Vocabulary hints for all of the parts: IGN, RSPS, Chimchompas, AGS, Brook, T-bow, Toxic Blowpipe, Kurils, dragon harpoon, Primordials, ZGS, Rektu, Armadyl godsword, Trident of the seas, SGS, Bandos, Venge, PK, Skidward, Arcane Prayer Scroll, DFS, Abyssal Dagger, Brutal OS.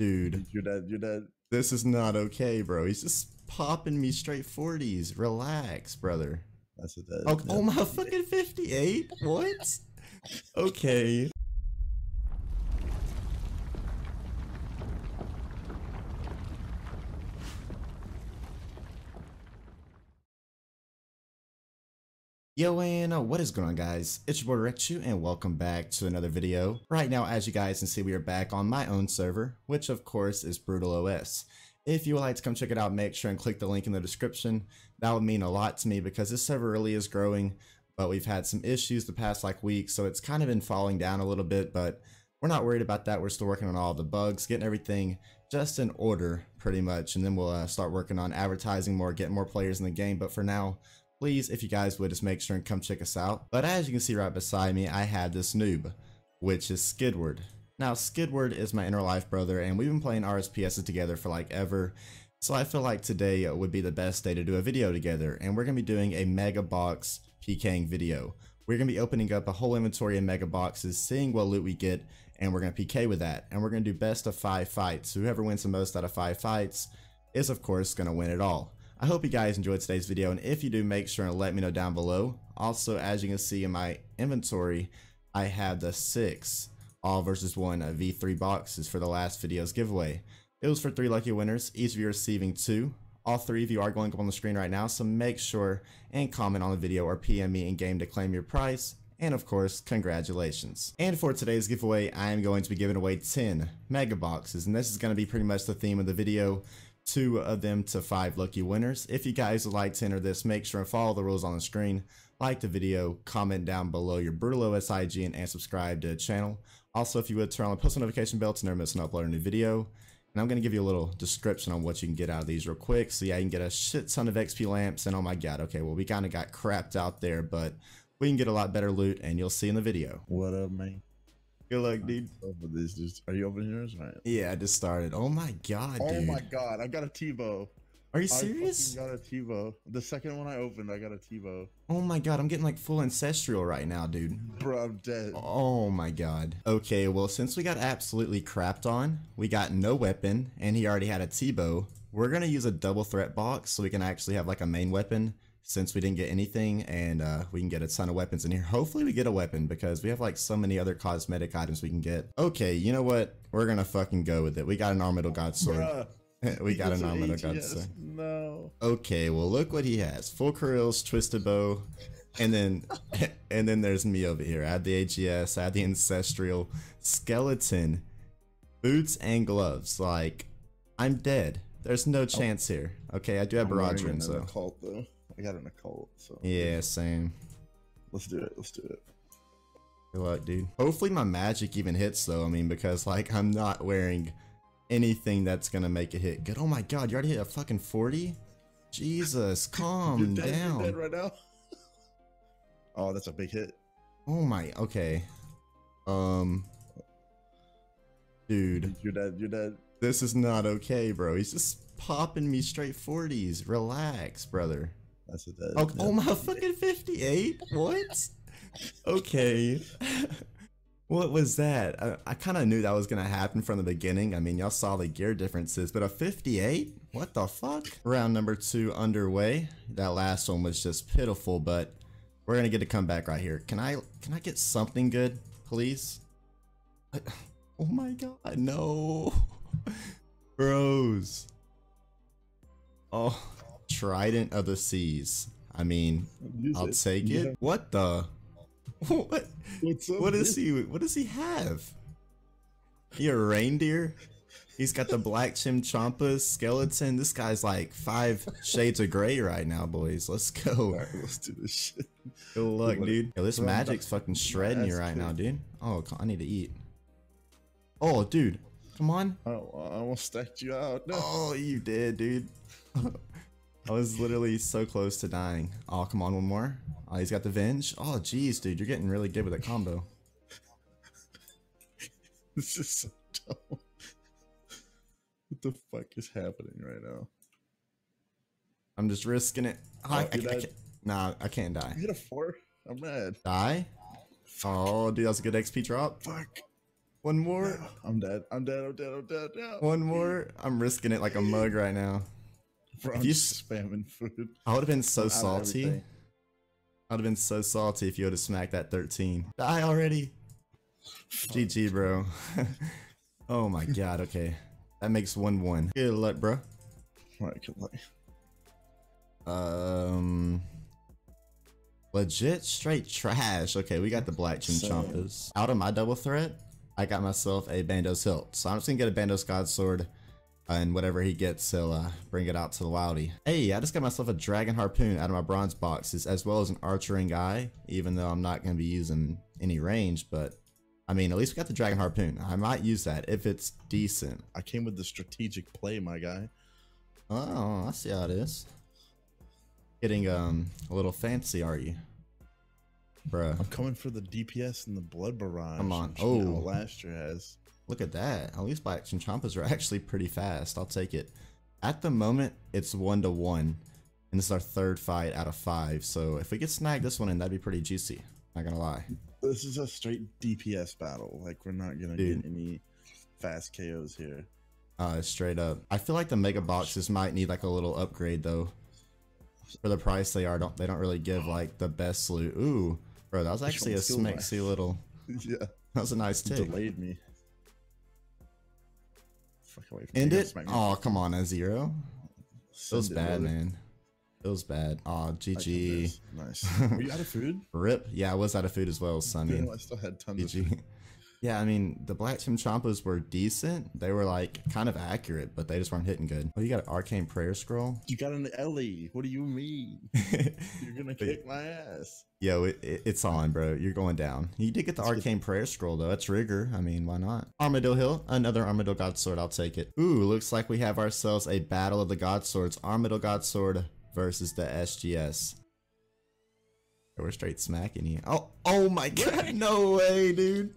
Dude. You're dead. You're dead. This is not okay, bro. He's just popping me straight 40s. Relax, brother. That's what that is. Okay. Oh, my fucking 58? What? Okay. Yo, and what is going on, guys? It's your boy Rektu, and welcome back to another video. Right now, as you guys can see, we are back on my own server, which of course is Brutal OS. If you would like to come check it out, make sure and click the link in the description. That would mean a lot to me because this server really is growing, but we've had some issues the past week, so it's kind of been falling down a little bit, but we're not worried about that. We're still working on all the bugs, getting everything just in order pretty much, and then we'll start working on advertising more, getting more players in the game, but for now, please, if you guys would, just make sure and come check us out. But as you can see right beside me, I have this noob, which is Skidward. Now, Skidward is my inner life brother, and we've been playing RSPS together for ever. So I feel like today would be the best day to do a video together, and we're going to be doing a mega box PKing video. We're going to be opening up a whole inventory of mega boxes, seeing what loot we get, and we're going to PK with that. And we're going to do best of 5 fights. Whoever wins the most out of 5 fights is, of course, going to win it all. I hope you guys enjoyed today's video, and if you do, make sure and let me know down below. Also, as you can see in my inventory, I have the 6 all versus 1 v3 boxes for the last video's giveaway. It was for 3 lucky winners, each of you receiving 2. All 3 of you are going up on the screen right now, so make sure and comment on the video or PM me in game to claim your prize. And of course, congratulations. And for today's giveaway, I am going to be giving away 10 mega boxes, and this is going to be pretty much the theme of the video. 2 of them to 5 lucky winners. If you guys would like to enter this, make sure and follow the rules on the screen, like the video, comment down below your Brutal OS IGN, and subscribe to the channel. Also, if you would, turn on the post notification bell to never miss an upload a new video. And I'm going to give you a little description on what you can get out of these real quick. So yeah, you can get a shit ton of XP lamps, and oh my god, okay, well we kind of got crapped out there, but we can get a lot better loot, and you'll see in the video. What up, man? Good luck, dude. Are you opening yours? Right. Yeah, I just started. Oh my god, dude. Oh my god, I got a T-bow. Are you serious? I got a T-bow. The second one I opened, I got a T-bow. Oh my god, I'm getting full ancestral right now, dude. Bro, I'm dead. Oh my god. Okay, well, since we got absolutely crapped on, we got no weapon, and he already had a T-bow, we're gonna use a double threat box so we can actually have a main weapon. Since we didn't get anything, and we can get a ton of weapons in here. Hopefully we get a weapon, because we have so many other cosmetic items we can get. Okay, you know what? We're gonna fucking go with it. We got an Armadyl godsword. We got an Armadyl godsword. No. Okay, well look what he has. Full Kurils, twisted bow, and then there's me over here. I have the AGS, I have the ancestral, skeleton, boots and gloves. I'm dead. There's no chance here. Okay, I do have barrage in, so cult, though. I got an occult, so yeah, same. Let's do it. Let's do it. Good luck, dude. Hopefully my magic even hits, though. I mean, because I'm not wearing anything that's gonna make it hit. Good. Oh my god, you already hit a fucking 40. Jesus, calm down. You're dead right now. Oh, that's a big hit. Oh my. Okay. Dude. You're dead. You're dead. This is not okay, bro. He's just popping me straight 40s. Relax, brother. That's what that is. Oh, my fucking 58? What? Okay. What was that? I kind of knew that was going to happen from the beginning. I mean, y'all saw the gear differences, but a 58? What the fuck? Round number 2 underway. That last one was just pitiful, but we're going to get a comeback right here. Can I get something good, please? Oh my god, no. Bros. Oh. Trident of the seas. I mean, I'll take it. Yeah. What the? What? What is he? What does he have? He a reindeer? He's got the black chimchampas skeleton. This guy's 5 shades of gray right now, boys. Let's go. All right, let's do this shit. Good luck, dude. Yo, this magic's fucking shredding you right now, dude. Oh, I need to eat. Oh, dude, come on. I almost stacked you out. No. Oh, you did, dude. I was literally so close to dying. Oh, come on, one more. Oh, he's got the venge. Oh, jeez, dude, you're getting really good with that combo. This is so dumb. What the fuck is happening right now? I'm just risking it. Oh, I can't die. You get a 4? I'm mad. Die? Oh, dude, that was a good XP drop. Fuck. One more. I'm dead. No. One more. I'm risking it like a mug right now. Bro, if you spamming food. I would have been so salty. I would have been so salty if you would have smacked that 13. Die already. GG, bro. Oh my god. Okay, that makes 1-1. Good luck, bro. Right, good luck. Legit straight trash. Okay, we got the black Chimchompas. Out of my double threat, I got myself a Bandos hilt. So I'm just gonna get a Bandos godsword, and whatever he gets, he'll bring it out to the wildie. Hey, I just got myself a dragon harpoon out of my bronze boxes, as well as an archering eye, even though I'm not gonna be using any range, but I mean, at least we got the dragon harpoon. I might use that if it's decent. I came with the strategic play, my guy. Oh, I see how it is. Getting a little fancy, are you, bruh? I'm coming for the DPS and the blood barrage. Come on! Oh, last year has. Look at that! At least Black Chimchompas are actually pretty fast. I'll take it. At the moment, it's 1-1, and this is our third fight out of 5. So if we could snag this one in, that'd be pretty juicy. Not gonna lie. This is a straight DPS battle. Like, we're not gonna get any fast KOs here. Straight up. I feel like the mega boxes might need like a little upgrade though. For the price they are, they don't really give like the best loot. Ooh, bro, that was actually a smexy little. Yeah, that was a nice take. Delayed me. Fuck away from End it. Oh, come on, a zero. Feels bad, man. Feels bad. Oh, GG. Nice. Were you out of food? Rip. Yeah, I was out of food as well, Sonny. I still had tons of food. Yeah, I mean, the Black Chimchompas were decent. They were, like, kind of accurate, but they just weren't hitting good. Oh, you got an Arcane Prayer Scroll? You got an Ellie. What do you mean? You're going to kick my ass. Yo, it's on, bro. You're going down. You did get the Arcane Prayer Scroll, though. That's rigor. I mean, why not? Armadyl Hill. Another Armadyl godsword. I'll take it. Ooh, looks like we have ourselves a Battle of the Godswords. Armadyl godsword versus the SGS. We're straight smacking you. Oh my god, no way, dude.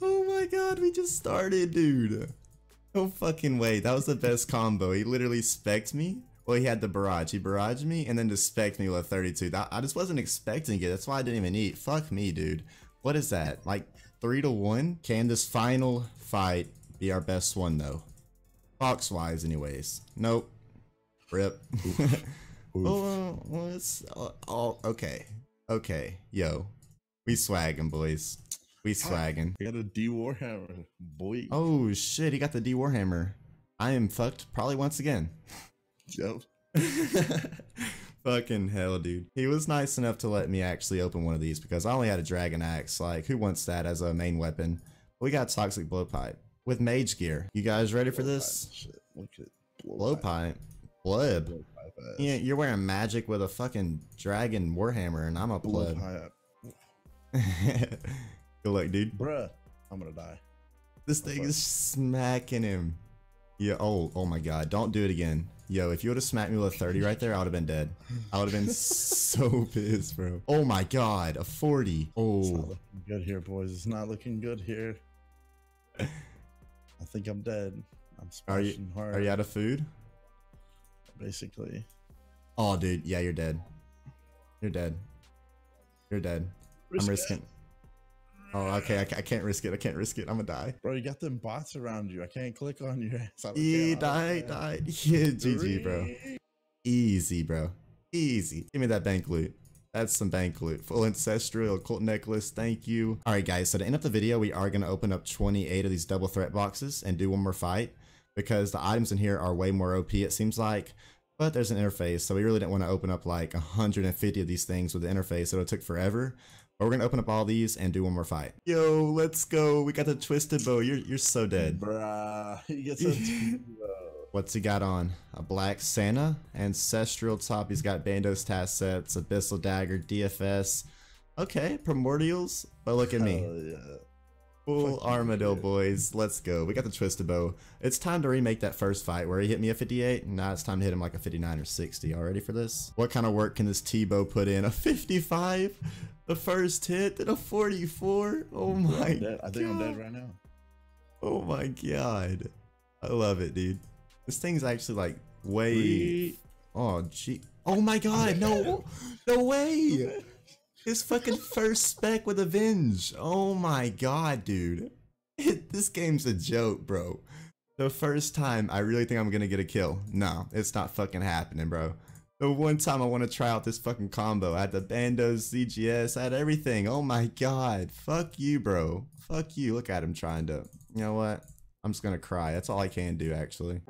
Oh my god, we just started, dude. No fucking way. That was the best combo. He literally spec'd me. Well, he had the barrage. He barraged me and then just spec'd me with 32. I just wasn't expecting it. That's why I didn't even eat. Fuck me, dude. What is that? Like 3-1? Can this final fight be our best one though? Box wise anyways. Nope. Rip. Oof. Oh, well, it's all okay. Okay, yo, we swagging, boys. We swagging. We got a D-Warhammer, boy. Oh shit, he got the D-Warhammer. I am fucked probably once again. Yep. Fucking hell, dude. He was nice enough to let me actually open one of these because I only had a dragon axe. Like, who wants that as a main weapon? We got Toxic Blowpipe with mage gear. You guys ready for this? Shit, look at Blowpipe. Blub. Yeah, you're wearing magic with a fucking dragon warhammer, and I'm a pleb. Good luck, dude. Bruh, I'm gonna die. This thing is smacking him. Yeah. Oh my god, don't do it again. Yo, if you would have smacked me with a 30 right there, I would have been dead. I would have been so pissed, bro. Oh my god, a 40. Oh. It's not looking good here, boys. It's not looking good here. I think I'm dead. I'm smashing hard. Are you out of food? Basically. Oh, dude. Yeah, you're dead. You're dead. You're dead. I'm risking. Oh, okay. I can't risk it. I can't risk it. I'm gonna die. Bro, you got them bots around you. I can't click on your ass. E died. Yeah, GG, bro. Easy, bro. Easy. Give me that bank loot. That's some bank loot. Full ancestral occult necklace. Thank you. All right, guys. So to end up the video, we are gonna open up 28 of these double threat boxes and do one more fight, because the items in here are way more OP, it seems like, but there's an interface, so we really didn't want to open up like 150 of these things with the interface, so it took forever. But we're gonna open up all these and do one more fight. Yo, let's go! We got the twisted bow. You're so dead, bruh. He gets a What's he got on? A black Santa ancestral top. He's got Bandos task sets, Abyssal Dagger, DFS. Okay, Primordials. But look at me. Yeah. Full Armadyl, boys. Let's go. We got the twisted bow. It's time to remake that first fight where he hit me a 58. Now it's time to hit him like a 59 or 60. All ready for this? What kind of work can this T-bow put in? A 55? The first hit? Then a 44? Oh my god. I think I'm dead right now. Oh my god. I love it, dude. This thing's actually like way... Oh, gee. Oh my god. No. No way. His fucking first spec with a Venge. Oh my god, dude. This game's a joke, bro. The first time I really think I'm gonna get a kill. No, it's not fucking happening, bro. The one time I want to try out this fucking combo, I had the Bandos, ZGS, I had everything. Oh my god. Fuck you, bro. Fuck you. Look at him trying to. You know what? I'm just gonna cry. That's all I can do, actually.